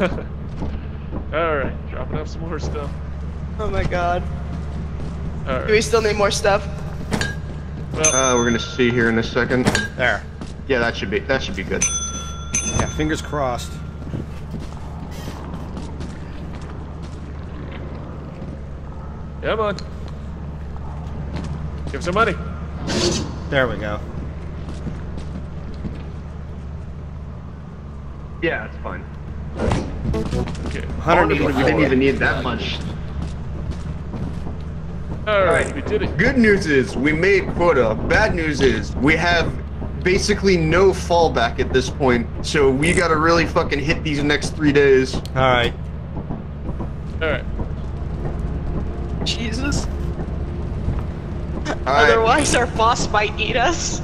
Alright, dropping off some more stuff. Oh my god. Right. Do we still need more stuff? Well, we're gonna see here in a second. There. Yeah, that should be good. Yeah, fingers crossed. Come on. Give some money. There we go. Yeah, it's fine. Okay. I didn't even need that much. Alright, we did it. Good news is we made quota. Bad news is we have basically no fallback at this point, so we gotta really fucking hit these next 3 days. Alright. Alright. Jesus. All right. Otherwise our boss might eat us.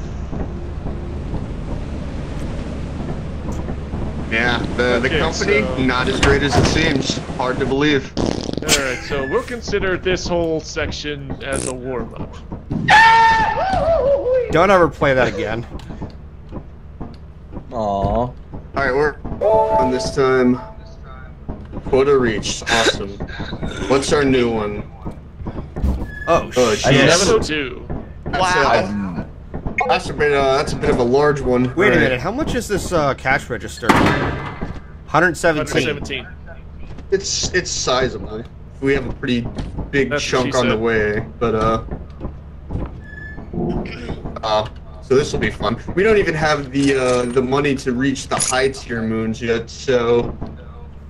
Yeah, the company, so... not as great as it seems. Hard to believe. Alright, so we'll consider this whole section as a warm-up. Don't ever play that again. Aww. Alright, we're on this time. Quota reached. Awesome. What's our new one? Oh, shit. Episode 2. Wow. That's a bit of a large one. Wait a minute, how much is this cash register? 117. 117. It's sizable. We have a pretty big chunk on the way, but so this will be fun. We don't even have the money to reach the high tier moons yet, so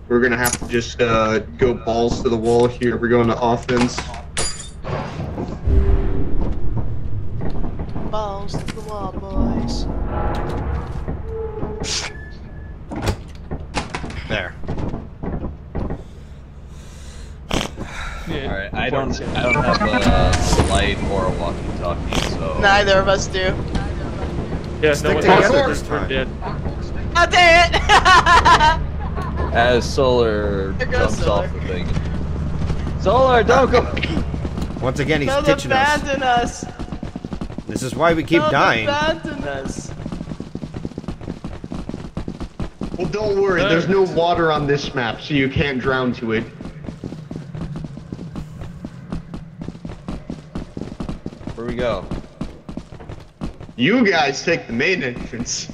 we're gonna have to just go balls to the wall here. We're going to offense. Balls to the wall, boys. There. Yeah. All right, I don't have a slide or a walkie-talkie, so. Neither of us do. Yeah, no one else did. I'll do it! As Solar jumps off the thing. Solar, don't go! Once again, he's ditching us. Don't abandon us! This is why we keep dying. Don't abandon us! Well, don't worry, there's no water on this map, so you can't drown to it. Where we go? You guys take the main entrance.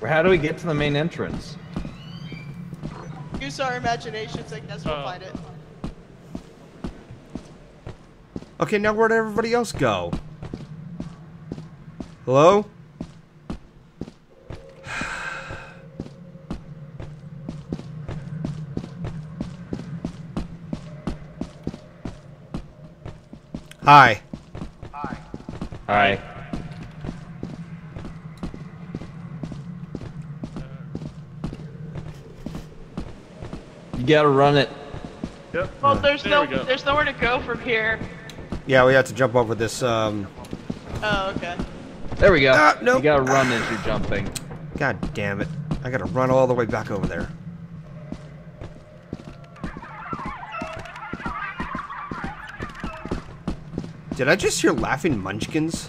Well, how do we get to the main entrance? Use our imaginations, I guess we'll find it. Okay, now where'd everybody else go? Hello? Hi. Alright. You gotta run it. Yep. Well, there's nowhere to go from here. Yeah, we have to jump over this. Oh, okay. There we go. Nope. You gotta run as you're jumping. God damn it! I gotta run all the way back over there. Did I just hear laughing munchkins?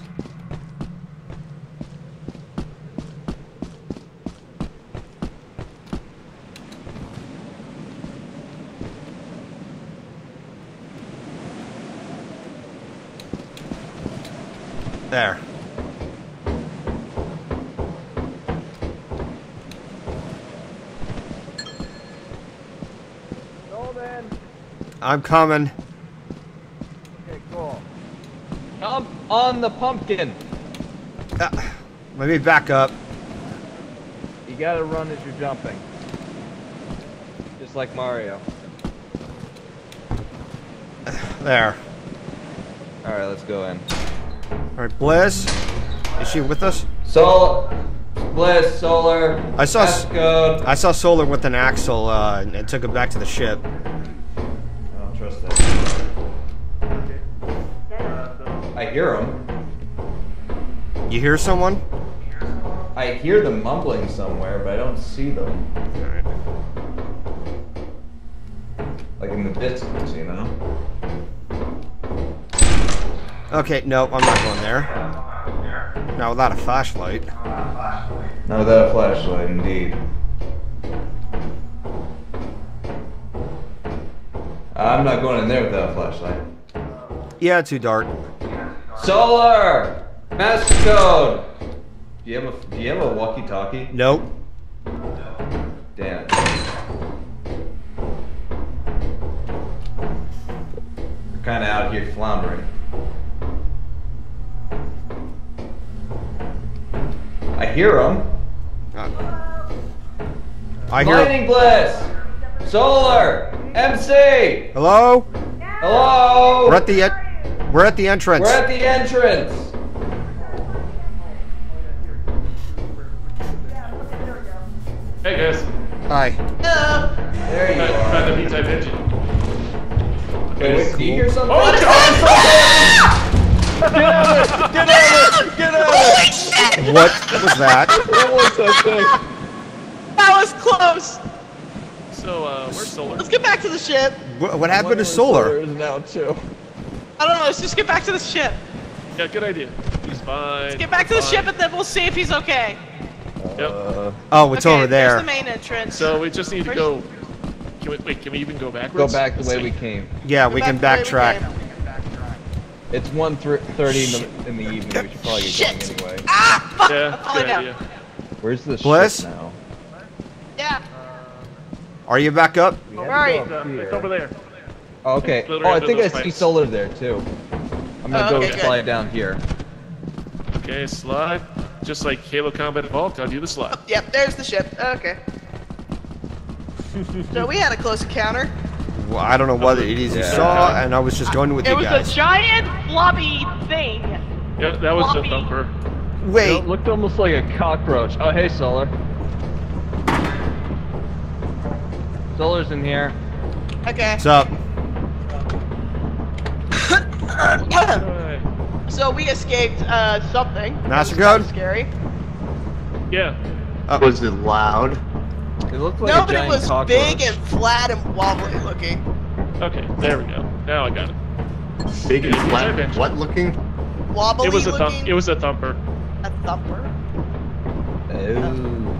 There. Golden. I'm coming. On the pumpkin. Let me back up. You gotta run as you're jumping, just like Mario. There. All right, let's go in. All right, Bliss, is she with us? Bliss, Solar. I saw Solar with an axle and took him back to the ship. I don't trust that. I hear them. You hear someone? I hear them mumbling somewhere, but I don't see them. Alright. Like in the distance, you know? Okay, no, I'm not going there. Not without a flashlight. Not without a flashlight, indeed. I'm not going in there without a flashlight. Yeah, too dark. Solar! Mastercode! Do you have a walkie-talkie? Nope. No. Damn. We're kinda out here floundering. I hear them. I hear Lightning Bliss! Solar! MC! Hello? Hello? We're at the entrance. We're at the entrance! Hey guys. Hi. Hello. There you are. Try the V-type engine. Okay, wait, cool. Or something? Oh, God! Get out of it! Get out of it! Get out of it! What was that? What was that thing? That was close. So, where's Solar? Let's get back to the ship. What happened to Solar? Is now too. I don't know. Let's just get back to the ship. Yeah, good idea. He's fine. Let's get back to the ship, and then we'll see if he's okay. Yep. Oh, it's okay, over there. There's the main entrance. So we just need to go. Can we, wait, can we even go backwards? Go back the way we came. Yeah, we can backtrack. It's 1:30 in the evening. We should probably get going anyway. Ah, fuck! Yeah, I'm falling down. Where's the Bliss? Ship now? Yeah. Are you back up? Where are you? It's over there. Oh, okay. Oh, I think I see Solar there too. I'm gonna go slide down here. Okay, slide. Just like Halo Combat Evolved, I'll do the slide. Oh, yep, there's the ship. Okay. So we had a close encounter. Well, I don't know what it is you saw, and I was just going with you guys. It was a giant blobby thing. Yep, that was the bumper. Wait. It looked almost like a cockroach. Oh, hey, Solar. Solar's in here. Okay. What's up? So we escaped something. Mastercode? Scary. Yeah. Was it loud? It looked like a giant cockroach. No, but it was big and flat and wobbly looking. Okay, there we go. Now I got it. Big and flat. What looking? Wobbly. It was a thump. It was a thumper. A thumper. Oh.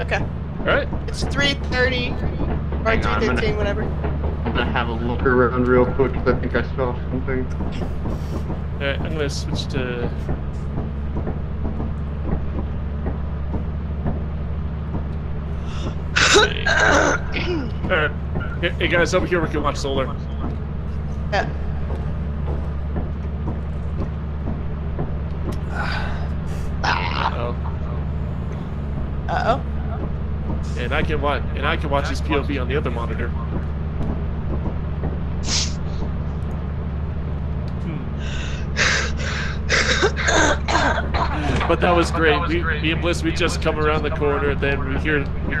Okay. All right. It's 3:30 or 3:15, whatever. I'm gonna have a look around real quick because I think I saw something. Alright, I'm gonna switch to... Alright, hey guys, over here we can watch Solar. Yeah. Uh-oh. Uh-oh. And I can watch his POV on the other monitor. But that was great. Me and Bliss, we just come around the corner, and then we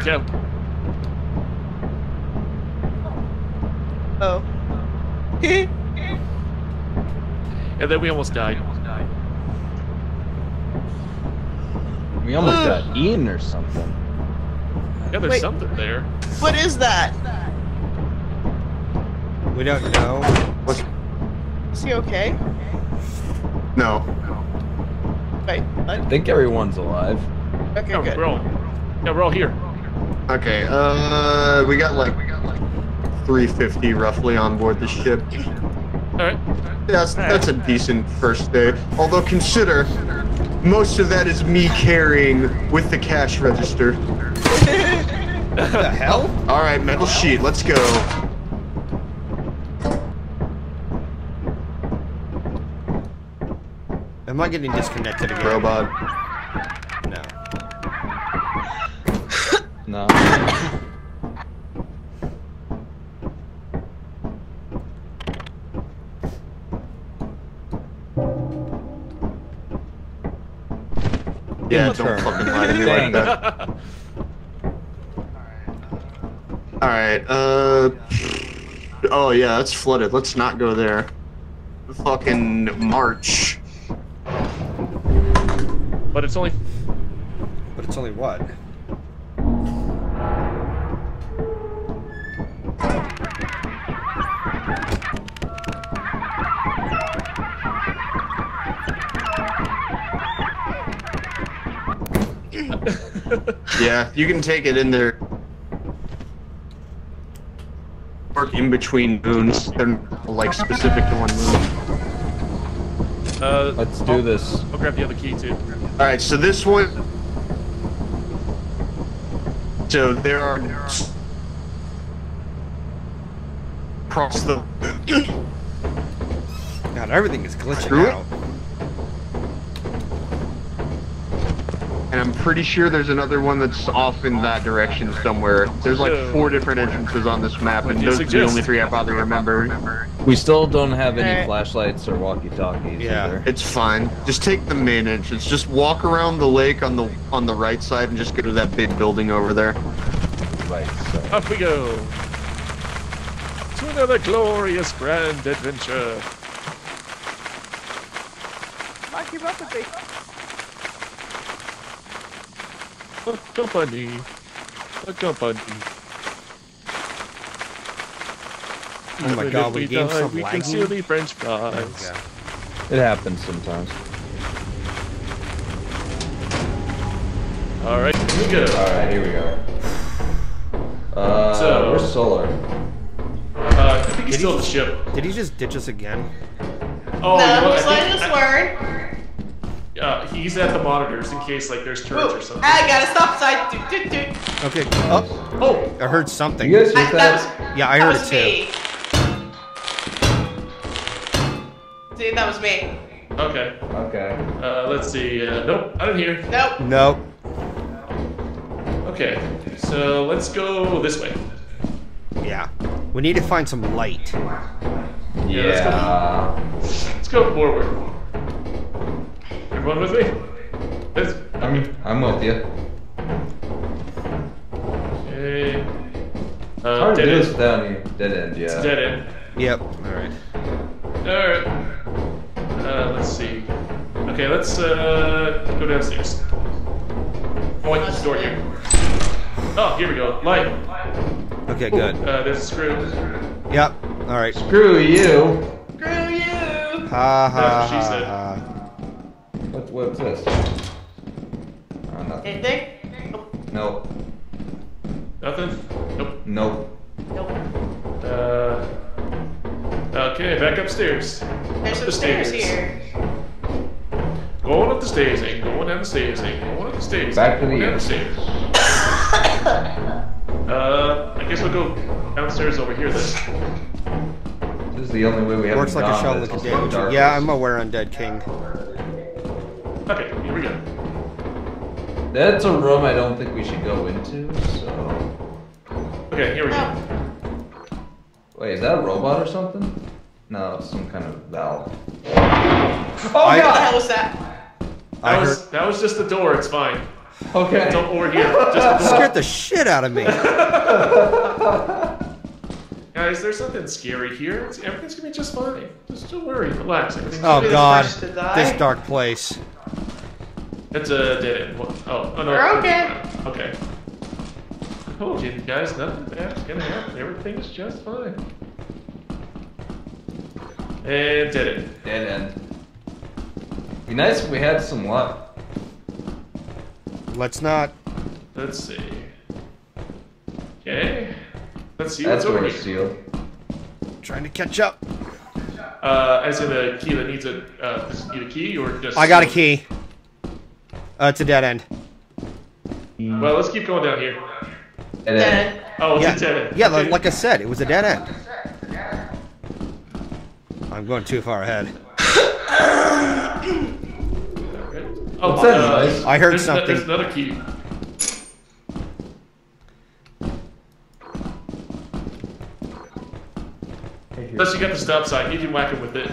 kept. Oh. And then we almost died. We almost got eaten or something. Yeah, there's something there. What is that? We don't know. Is he okay? No. Wait, I think everyone's alive. Okay, no, good. We're all here. Okay, we got like 350 roughly on board the ship. Alright. That's a decent first day. Although consider, most of that is me carrying with the cash register. What the hell? Alright, metal sheet, let's go. Am I getting disconnected again? Robot. No. No. Yeah, don't fucking lie to me like that. Alright, oh yeah, that's flooded. Let's not go there. Fucking march. But it's only what? Yeah, you can take it in there. work in between moons. They're like specific to one moon. Let's do this. I'll grab the other key too. Alright, so this one. So there are across the. God, everything is glitching out. And I'm pretty sure there's another one that's off in that direction somewhere. There's like 4 different entrances on this map, and those are the only 3 I bother remember. We still don't have any flashlights or walkie-talkies either. It's fine. Just take the main entrance. Just walk around the lake on the right side and just go to that big building over there. Right side. Up we go to another glorious grand adventure. Mike, you're about to be. Company. A company. Oh my God, we gained some laggy. We can see the French fries. It happens sometimes. Alright, here we go. Alright, here we go. So, where's Solar? I think he's still on the ship. Did he just ditch us again? Oh, no, he's letting us word. He's at the monitors in case like there's turrets or something. I got a stop sign. Okay. Oh, I heard something. You guys heard that? Was, yeah, I heard it too. See, that was me. Okay. Okay. Let's see. Nope, I didn't hear. Nope. Nope. Okay, so let's go this way. Yeah, we need to find some light. Yeah. Let's go forward. Everyone with me? This, I'm with you. Okay. Hard to do this without any dead end, yeah. It's dead end. Yep. Alright. Alright. Let's see. Okay, let's go downstairs. Oh, wait, there's a door here. Oh, here we go. Light. Okay, good. There's a screw. Yep. Alright. Screw you. Screw you! Ha ha. That's what she said. What's this? Nothing. Anything? Nope. Nope. Nothing? Nope. Nope. Nope. Okay, back upstairs. There's some stairs here. Going up the stairs, ain't going down the stairs, ain't going up the stairs. Back to the stairs. I guess we'll go downstairs over here then. This is the only way we have. Works like a shell with a dead. Yeah, I'm aware, Undead King. Okay, here we go. That's a room I don't think we should go into, so... Okay, here we go. Wait, is that a robot or something? No, it's some kind of valve. Oh, God! What the hell was that? That was just the door, it's fine. Okay. Don't over here, just the door. Scared the shit out of me. Guys, there's nothing scary here. Everything's gonna be just fine. Just don't worry, relax. Oh, God. This dark place. That's a dead end. Oh, no. We're okay. Okay. I told you guys, nothing bad's gonna happen. Everything's just fine. And dead end. Dead end. Be nice if we had some luck. Let's not. Let's see. Okay. Let's see what's over here. Trying to catch up. As in a key that needs a. Need a key or just. I got a key. It's a dead end. Well, let's keep going down here. Dead end. Oh, it's a dead end. Yeah, like I said, it was a dead end. I'm going too far ahead. Oh, what's that noise? I heard something. There's another key. Unless you got the stop sign, you can whack it with it.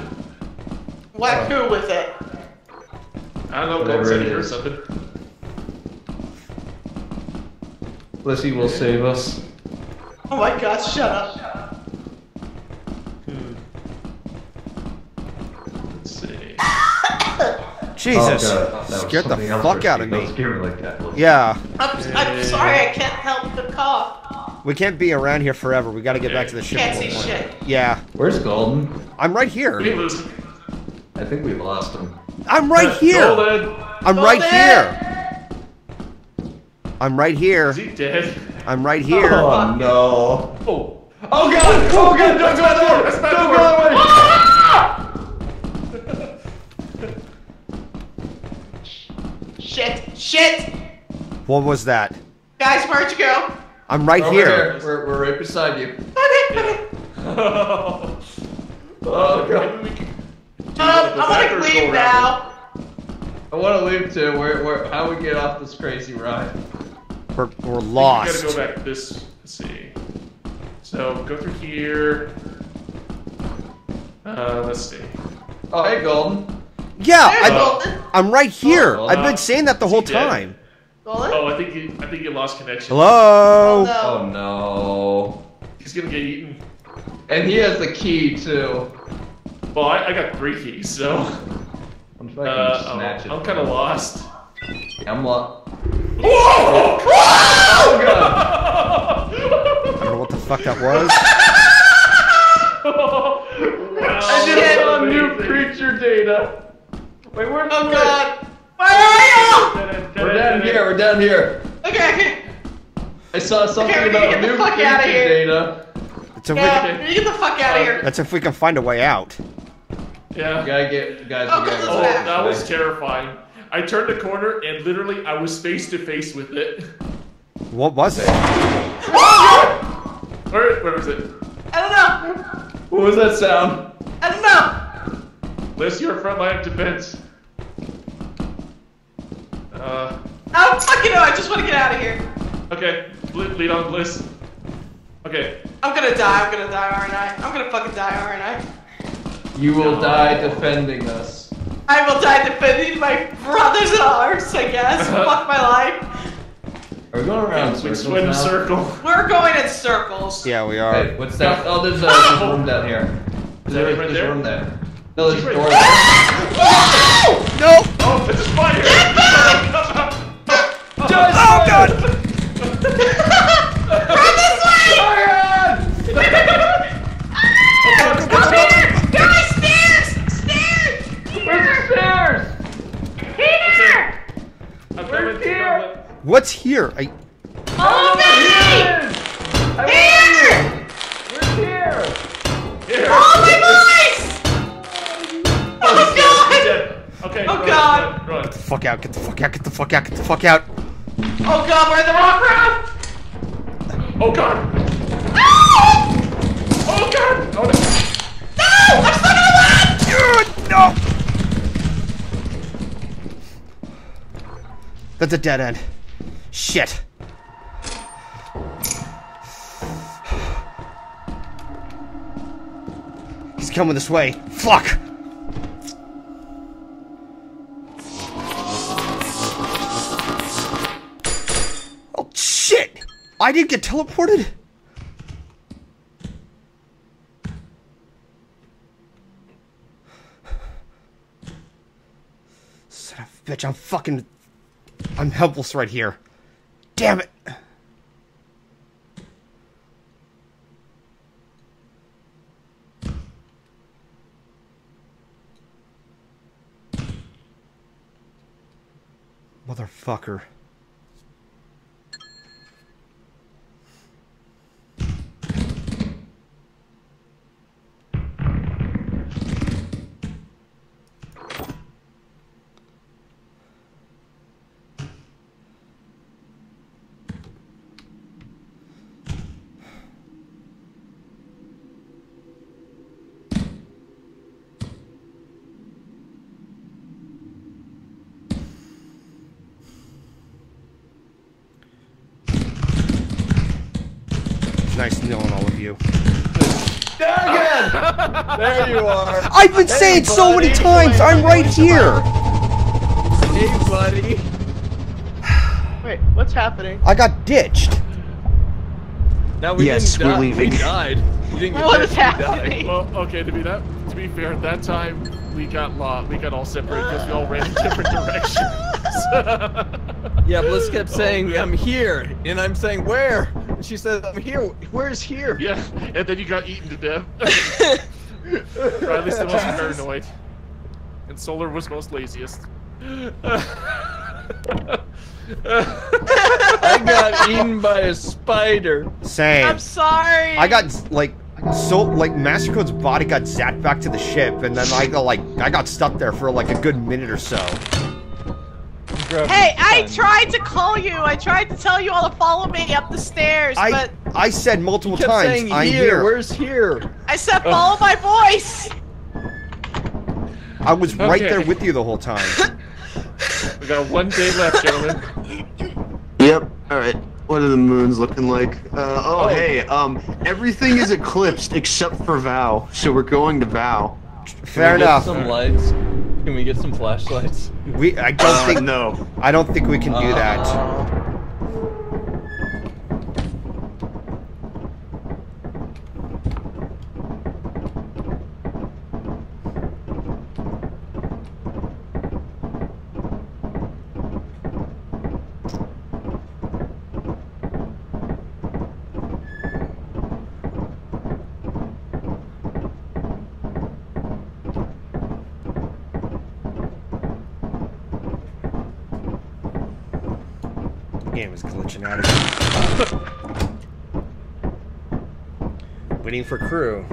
Whack who with it? I don't know, Golden's in here or something. Blissy will save us. Oh my God, shut up. Let's see. Jesus. Oh, scared the fuck out of me. Don't scare me like that. Yeah. I'm sorry, I can't help the cough. We can't be around here forever. We gotta get back to the ship. Can't see shit. Yeah. Where's Golden? I'm right here. I think we lost him. I'm right here! Golden. I'm right here! Is he dead? I'm right here! Oh, no. Oh, Oh god! Oh god! Don't go that door! That's not the way! Ah! Shit! Shit! What was that? Guys, where'd you go? I'm right here. We're right beside you. Oh god! I want to leave now. I want to leave too. How we get off this crazy ride? We're lost. We gotta go back. Let's see. So go through here. Let's see. Oh, hey, Golden. Yeah, hey, Golden. I'm right here. Oh, I've been saying that the whole time. Golden? Oh, I think you lost connection. Hello. Oh no. Oh, no. He's gonna get eaten. And he has the key too. Well, I got 3 keys, so. I'm kind of lost. Yeah, I'm lost. Whoa! Oh, oh god. Fuck that was. Wow, I just saw new creature data. Wait, where? Oh god! Where are you? We're down here. We're down here. Okay. I saw something about new creature data. Yeah, get the fuck out of here. That's if we can find a way out. Yeah. Oh, that was terrifying. I turned the corner and literally I was face to face with it. What was it? Where was it? I don't know! What was that sound? I don't know! Bliss, you're frontline defense. I don't fucking know, I just want to get out of here. Okay, lead on, Bliss. Okay. I'm gonna die, aren't I? I'm gonna fucking die, aren't I? You will die defending us. I will die defending my brother's arms, I guess. Fuck my life. Are we going around circles? We're going in circles. Yeah, we are. Hey, what's that? Oh, there's a room down here. There's a room there. No, there's a door there. No! Oh, this is fire! Get back! Oh, God! Run this way! Up here! Guys, stairs! Stairs! Where's the stairs? Here! We're here! What's here? We're here! Oh, my voice! Oh, God! Okay, oh, God! Run. Get the fuck out, get the fuck out, get the fuck out, get the fuck out! Oh, God, we're in the wrong room! Oh, God! Ah! Oh, God! Oh, no! No! I'm stuck in the wall! No! That's a dead end. Shit. He's coming this way. Fuck. Oh shit. I didn't get teleported. Son of a bitch, I'm helpless right here. Damn it! Motherfucker. Nice knowing all of you. There again! There you are! I've been saying so many times, I'm right here! Hey, buddy. Wait, what's happening? I got ditched. Now we're leaving. We died. We didn't get what is happening? Well, okay, to be fair, that time we got lost. We got all separated because we all ran in different directions. Yeah, Bliss kept saying, I'm here, and I'm saying, where? She said, I'm here. Where's here? Yeah, and then you got eaten to death. Or at least the most paranoid. And Solar was most laziest. I I got eaten by a spider. Same. I'm sorry. I got like Mastercode's body got zapped back to the ship, and then I got stuck there for like a good minute or so. Hey, I tried to call you. I tried to tell you all to follow me up the stairs, but I said multiple times. Saying, I'm here. Where's here? I said follow my voice. I was right there with you the whole time. We got one day left, gentlemen. Yep. All right. What are the moons looking like? Oh, hey. Everything is eclipsed except for Vow, so we're going to Vow. Fair enough. Some lights. Can we get some flashlights? I don't think no. I don't think we can do that. Game is glitching out again. Waiting for crew.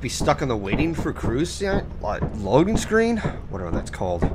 Be stuck on the waiting for crew loading screen? Whatever that's called.